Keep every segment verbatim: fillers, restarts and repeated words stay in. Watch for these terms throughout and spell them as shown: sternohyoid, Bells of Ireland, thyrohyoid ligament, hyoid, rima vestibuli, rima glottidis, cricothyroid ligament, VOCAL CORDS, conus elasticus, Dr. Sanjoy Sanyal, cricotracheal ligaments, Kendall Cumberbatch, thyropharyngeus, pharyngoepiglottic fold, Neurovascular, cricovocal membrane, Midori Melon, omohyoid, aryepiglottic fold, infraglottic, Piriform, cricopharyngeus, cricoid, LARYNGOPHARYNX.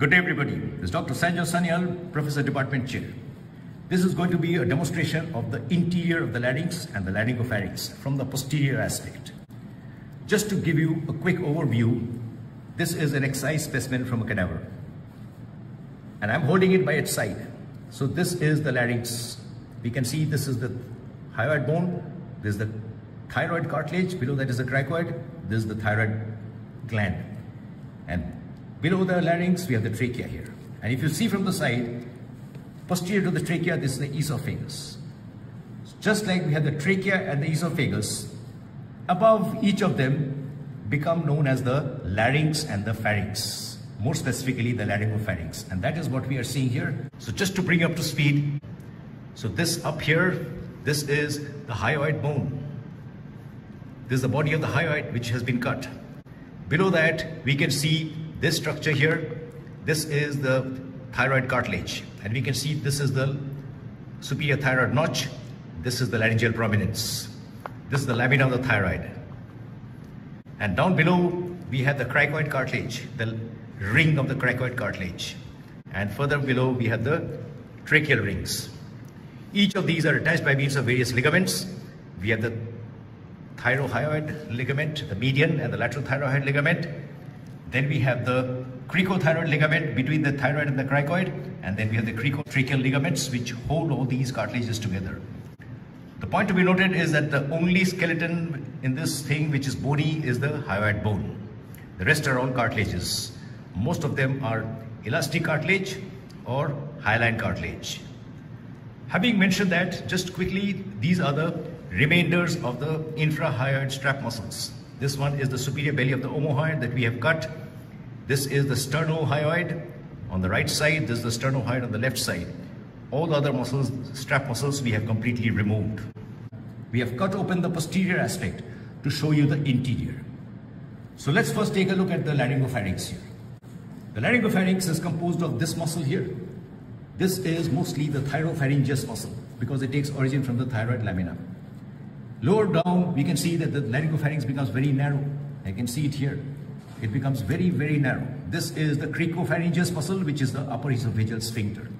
Good day, everybody. This is Doctor Sanjoy Sanyal, Professor, Department Chair. This is going to be a demonstration of the interior of the larynx and the laryngopharynx from the posterior aspect. Just to give you a quick overview, this is an excised specimen from a cadaver. And I'm holding it by its side. So this is the larynx. We can see this is the hyoid bone. This is the thyroid cartilage. Below that is the cricoid. This is the thyroid gland. And below the larynx, we have the trachea here. And if you see from the side, posterior to the trachea, this is the esophagus. Just like we have the trachea and the esophagus, above each of them become known as the larynx and the pharynx. More specifically, the laryngopharynx. And that is what we are seeing here. So just to bring you up to speed, so this up here, this is the hyoid bone. This is the body of the hyoid which has been cut. Below that, we can see this structure here, this is the thyroid cartilage, and we can see this is the superior thyroid notch, this is the laryngeal prominence, this is the lamina of the thyroid. And down below, we have the cricoid cartilage, the ring of the cricoid cartilage. And further below, we have the tracheal rings. Each of these are attached by means of various ligaments. We have the thyrohyoid ligament, the median and the lateral thyroid ligament. Then we have the cricothyroid ligament between the thyroid and the cricoid, and then we have the cricotracheal ligaments which hold all these cartilages together. The point to be noted is that the only skeleton in this thing which is bony is the hyoid bone. The rest are all cartilages. Most of them are elastic cartilage or hyaline cartilage. Having mentioned that, just quickly, these are the remainders of the infrahyoid strap muscles. This one is the superior belly of the omohyoid that we have cut. This is the sternohyoid on the right side. This is the sternohyoid on the left side. All the other muscles, strap muscles, we have completely removed. We have cut open the posterior aspect to show you the interior. So let's first take a look at the laryngopharynx here. The laryngopharynx is composed of this muscle here. This is mostly the thyropharyngeus muscle because it takes origin from the thyroid lamina. Lower down, we can see that the laryngopharynx becomes very narrow. I can see it here. It becomes very, very narrow. This is the cricopharyngeus muscle, which is the upper esophageal sphincter.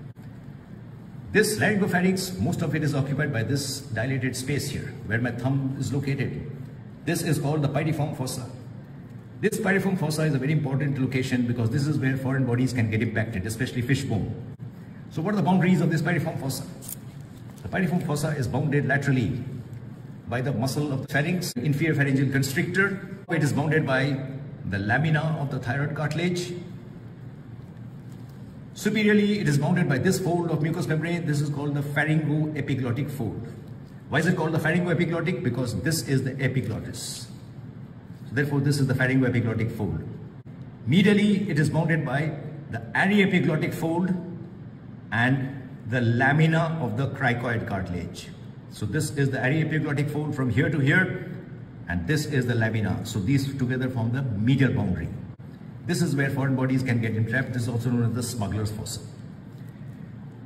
This laryngopharynx, most of it is occupied by this dilated space here, where my thumb is located. This is called the piriform fossa. This piriform fossa is a very important location because this is where foreign bodies can get impacted, especially fish bone. So what are the boundaries of this piriform fossa? The piriform fossa is bounded laterally by the muscle of the pharynx, inferior pharyngeal constrictor. It is bounded by the lamina of the thyroid cartilage. Superiorly, it is bounded by this fold of mucous membrane. This is called the pharyngoepiglottic fold. Why is it called the pharyngoepiglottic? Because this is the epiglottis. So therefore, this is the pharyngoepiglottic fold. Medially, it is bounded by the aryepiglottic fold and the lamina of the cricoid cartilage. So this is the aryepiglottic fold from here to here, and this is the lamina. So these together form the medial boundary. This is where foreign bodies can get entrapped. This is also known as the smuggler's fossa.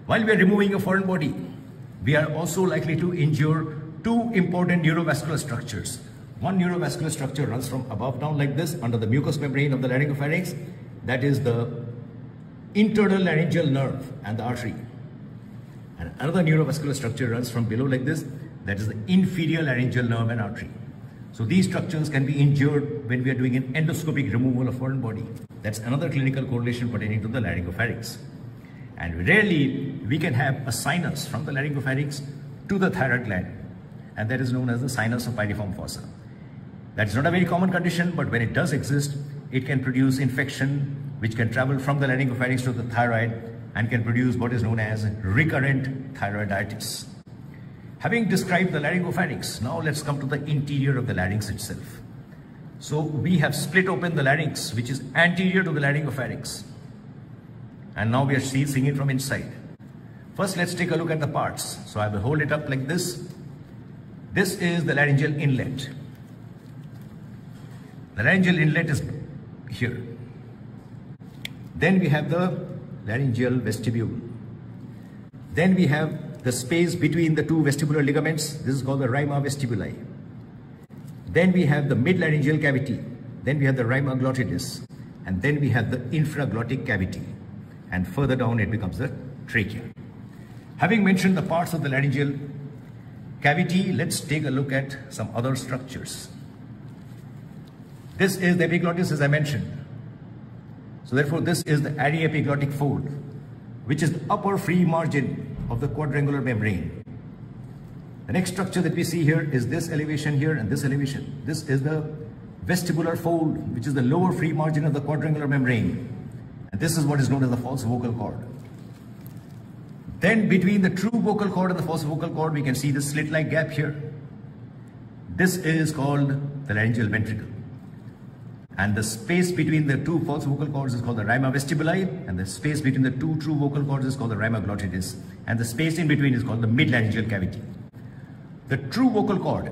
While we are removing a foreign body, we are also likely to injure two important neurovascular structures. One neurovascular structure runs from above down like this under the mucous membrane of the laryngopharynx. That is the internal laryngeal nerve and the artery. And another neurovascular structure runs from below like this, that is the inferior laryngeal nerve and artery. So these structures can be injured when we are doing an endoscopic removal of foreign body. That's another clinical correlation pertaining to the laryngopharynx. And rarely we can have a sinus from the laryngopharynx to the thyroid gland, and that is known as the sinus of piriform fossa. That's not a very common condition, but when it does exist, it can produce infection which can travel from the laryngopharynx to the thyroid and can produce what is known as recurrent thyroiditis. Having described the laryngopharynx, now let's come to the interior of the larynx itself. So we have split open the larynx, which is anterior to the laryngopharynx. And now we are seeing it from inside. First, let's take a look at the parts. So I will hold it up like this. This is the laryngeal inlet. The laryngeal inlet is here. Then we have the laryngeal vestibule. Then we have the space between the two vestibular ligaments. This is called the rima vestibuli. Then we have the mid-laryngeal cavity. Then we have the rima glottitis. And then we have the infraglottic cavity. and further down it becomes the trachea. Having mentioned the parts of the laryngeal cavity, let's take a look at some other structures. This is the epiglottis, as I mentioned. So therefore, this is the aryepiglottic fold, which is the upper free margin of the quadrangular membrane. The next structure that we see here is this elevation here and this elevation. This is the vestibular fold, which is the lower free margin of the quadrangular membrane. And this is what is known as the false vocal cord. Then between the true vocal cord and the false vocal cord, we can see this slit-like gap here. This is called the laryngeal ventricle. And the space between the two false vocal cords is called the rima vestibuli, and the space between the two true vocal cords is called the rima glottidis, and the space in between is called the mid-laryngeal cavity. The true vocal cord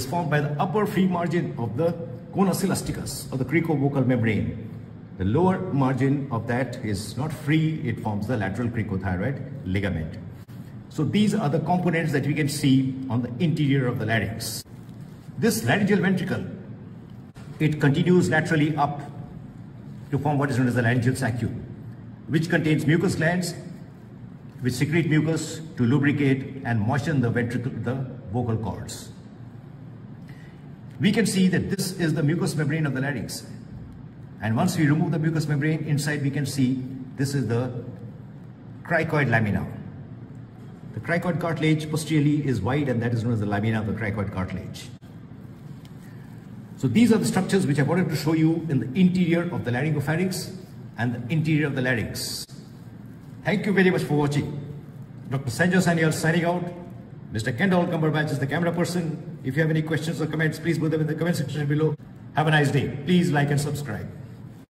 is formed by the upper free margin of the conus elasticus, or the cricovocal membrane. The lower margin of that is not free, it forms the lateral cricothyroid ligament. So these are the components that we can see on the interior of the larynx. This laryngeal ventricle, it continues laterally up to form what is known as the laryngeal saccule, which contains mucus glands, which secrete mucus to lubricate and moisten the ventricle, the vocal cords. We can see that this is the mucous membrane of the larynx. And once we remove the mucous membrane, inside we can see this is the cricoid lamina. The cricoid cartilage posteriorly is wide, and that is known as the lamina of the cricoid cartilage. So these are the structures which I wanted to show you in the interior of the laryngopharynx and the interior of the larynx. Thank you very much for watching. Doctor Sanjoy Sanyal signing out. Mister Kendall Cumberbatch is the camera person. If you have any questions or comments, please put them in the comment section below. Have a nice day. Please like and subscribe.